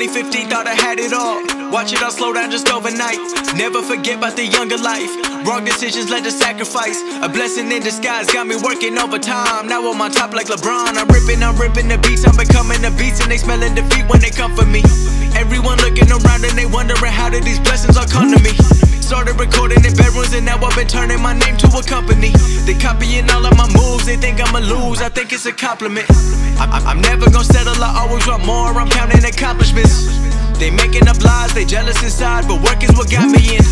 2015, thought I had it all. Watch it all slow down just overnight. Never forget about the younger life. Wrong decisions led to sacrifice. A blessing in disguise got me working overtime. Now I'm on top like LeBron. I'm ripping the beats. I'm becoming the beats, and they smelling defeat when they come for me. Everyone looking around and they wondering, how did these blessings all come to me? Started recording in bedrooms and now I've been turning my name to a company. They copying all of my moves, they think I'ma lose. I think it's a compliment. I'm never gonna settle, I always want more. I'm counting accomplishments. They making up lies, they jealous inside, but work is what got me in.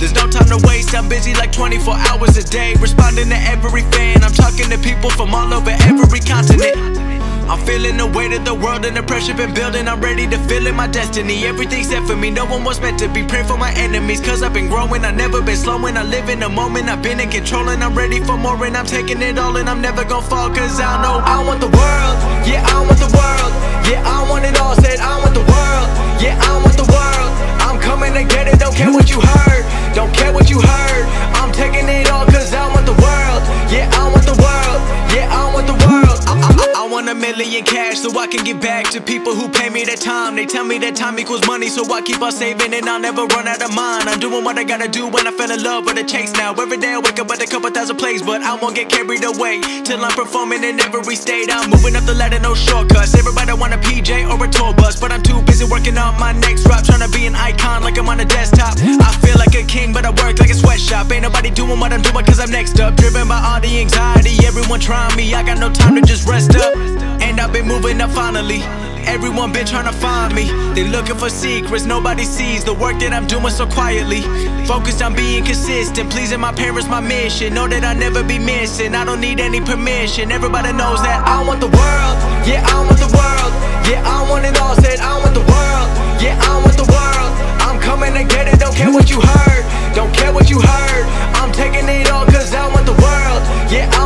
There's no time to waste, I'm busy like 24 hours a day, responding to every fan. I'm talking to people from all over every continent. I'm feeling the weight of the world and the pressure been building. I'm ready to fill in my destiny. Everything's set for me, no one was meant to be. Praying for my enemies, cause I've been growing. I've never been slowing, I live in the moment. I've been in control and I'm ready for more. And I'm taking it all and I'm never gonna fall. Cause I know I want the world, yeah I want the world. Yeah I want it all, said I want the world. Yeah I want the world, I'm coming to get it. Don't care what you heard, don't care what you heard. I'm taking it all cause I want the world. Yeah I want the world, yeah I want the world. I want $1 million cash so I can get back to people who pay me their time. They tell me that time equals money, so I keep on saving and I'll never run out of mine. I'm doing what I gotta do when I fell in love with the chase. Now every day I wake up at a couple thousand plays, but I won't get carried away till I'm performing in every state. I'm moving up the ladder, no shortcuts. Everybody want a PJ or a tour bus, but I'm too busy working on my next drop, trying to be an icon like I'm on a desktop. I feel like a king, but I work like a sweatshop. Ain't nobody doing what I'm doing cause I'm next up. Driven by all the anxiety, everyone trying me. I got no time to just rest up, and I've been moving up finally. Everyone been trying to find me. They looking for secrets, nobody sees the work that I'm doing so quietly. Focused on being consistent, pleasing my parents, my mission. Know that I'll never be missing, I don't need any permission. Everybody knows that I want the world, yeah I want the world. Yeah I want it all, said I want the world. Yeah I want the world, I'm coming to get it. Don't care what you heard, don't care what you heard. I'm taking it all cause I want the world. Yeah I